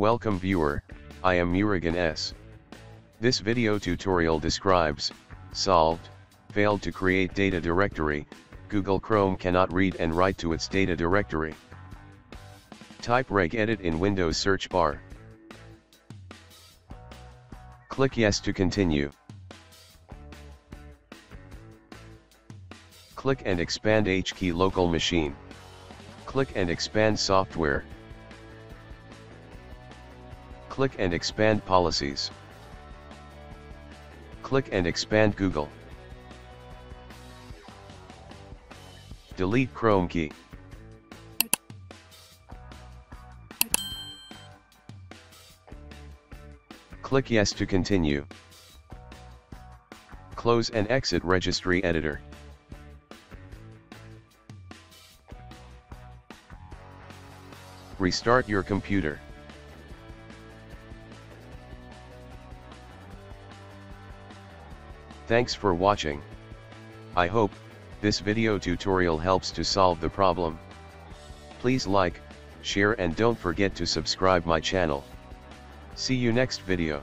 Welcome viewer, I am Murugan S. This video tutorial describes, solved, failed to create data directory, Google Chrome cannot read and write to its data directory. Type regedit in Windows search bar. Click yes to continue. Click and expand HKEY local machine. Click and expand software. Click and expand policies. Click and expand Google. Delete Chrome key. Click yes to continue. Close and exit Registry Editor. Restart your computer. Thanks for watching. I hope this video tutorial helps to solve the problem. Please like, share and don't forget to subscribe my channel. See you next video.